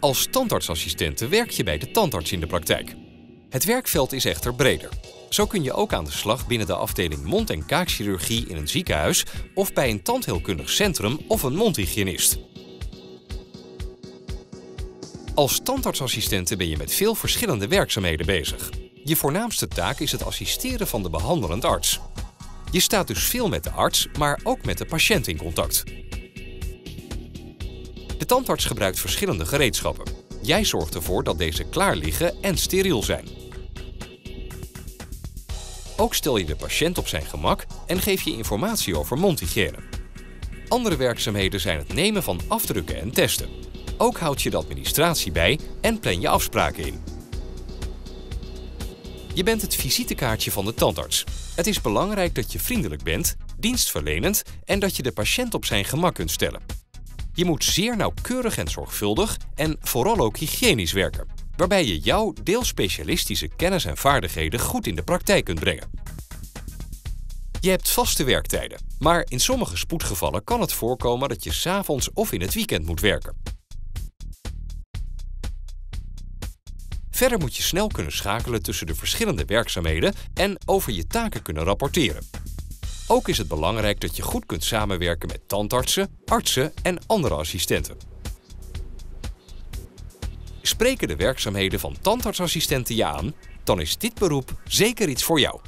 Als tandartsassistente werk je bij de tandarts in de praktijk. Het werkveld is echter breder. Zo kun je ook aan de slag binnen de afdeling mond- en kaakchirurgie in een ziekenhuis of bij een tandheelkundig centrum of een mondhygiënist. Als tandartsassistente ben je met veel verschillende werkzaamheden bezig. Je voornaamste taak is het assisteren van de behandelend arts. Je staat dus veel met de arts, maar ook met de patiënt in contact. De tandarts gebruikt verschillende gereedschappen. Jij zorgt ervoor dat deze klaar liggen en steriel zijn. Ook stel je de patiënt op zijn gemak en geef je informatie over mondhygiëne. Andere werkzaamheden zijn het nemen van afdrukken en testen. Ook houd je de administratie bij en plan je afspraken in. Je bent het visitekaartje van de tandarts. Het is belangrijk dat je vriendelijk bent, dienstverlenend en dat je de patiënt op zijn gemak kunt stellen. Je moet zeer nauwkeurig en zorgvuldig en vooral ook hygiënisch werken, waarbij je jouw deels specialistische kennis en vaardigheden goed in de praktijk kunt brengen. Je hebt vaste werktijden, maar in sommige spoedgevallen kan het voorkomen dat je 's avonds of in het weekend moet werken. Verder moet je snel kunnen schakelen tussen de verschillende werkzaamheden en over je taken kunnen rapporteren. Ook is het belangrijk dat je goed kunt samenwerken met tandartsen, artsen en andere assistenten. Spreken de werkzaamheden van tandartsassistenten je aan, dan is dit beroep zeker iets voor jou.